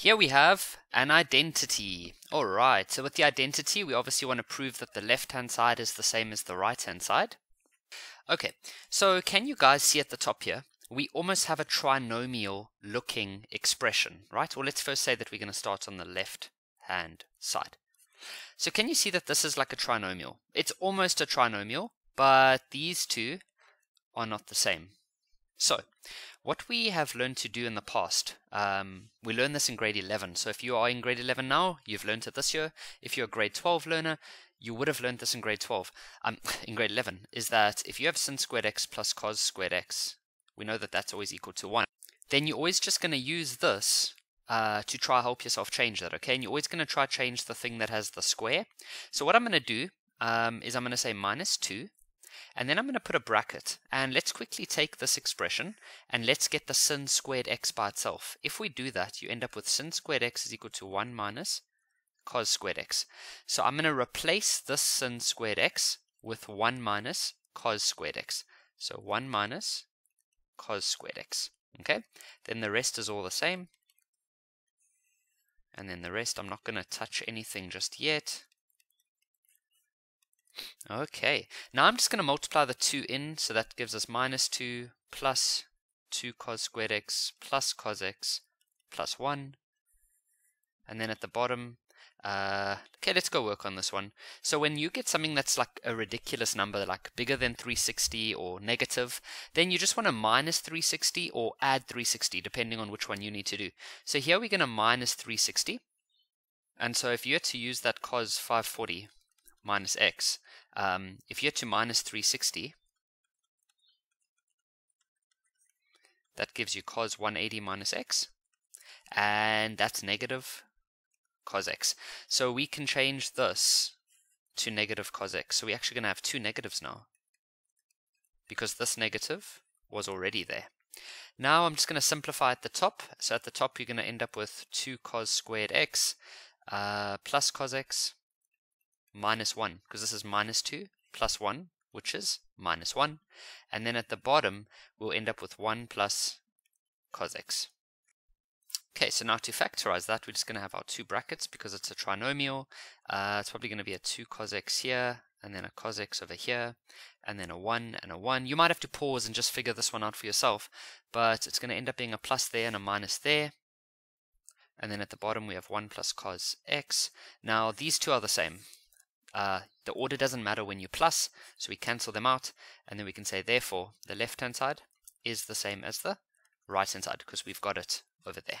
Here we have an identity. Alright, so with the identity, we obviously want to prove that the left-hand side is the same as the right-hand side. Okay, so can you guys see at the top here? We almost have a trinomial-looking expression, right? Well, let's first say that we're going to start on the left-hand side. So can you see that this is like a trinomial? It's almost a trinomial, but these two are not the same. So, what we have learned to do in the past, we learned this in grade 11. So if you are in grade 11 now, you've learned it this year. If you're a grade 12 learner, you would have learned this in grade 12. In grade 11, is that if you have sin squared x plus cos squared x, we know that that's always equal to 1. Then you're always just going to use this to try help yourself change that, okay? And you're always going to try change the thing that has the square. So what I'm going to do is I'm going to say minus 2. And then I'm going to put a bracket, and let's quickly take this expression and let's get the sin squared x by itself. If we do that, you end up with sin squared x is equal to 1 minus cos squared x. So I'm going to replace this sin squared x with 1 minus cos squared x. So 1 minus cos squared x. Okay, then the rest is all the same. And then the rest, I'm not going to touch anything just yet. Okay, now I'm just going to multiply the 2 in, so that gives us minus 2 plus 2 cos squared x plus cos x plus 1. And then at the bottom, okay, let's go work on this one. So when you get something that's like a ridiculous number, like bigger than 360 or negative, then you just want to minus 360 or add 360, depending on which one you need to do. So here we're going to minus 360. And so if you had to use that cos 540 minus x, if you're to minus 360, that gives you cos 180 minus x, and that's negative cos x. So we can change this to negative cos x. So we're actually going to have two negatives now, because this negative was already there. Now I'm just going to simplify at the top. So at the top, you're going to end up with 2 cos squared x plus cos x minus 1, because this is minus 2 plus 1, which is minus 1. And then at the bottom, we'll end up with 1 plus cos x. Okay, so now to factorize that, we're just going to have our two brackets, because it's a trinomial. It's probably going to be a 2 cos x here, and then a cos x over here, and then a 1 and a 1. You might have to pause and just figure this one out for yourself, but it's going to end up being a plus there and a minus there. And then at the bottom, we have 1 plus cos x. Now, these two are the same. The order doesn't matter when you plus, so we cancel them out, and then we can say, therefore, the left-hand side is the same as the right-hand side, because we've got it over there.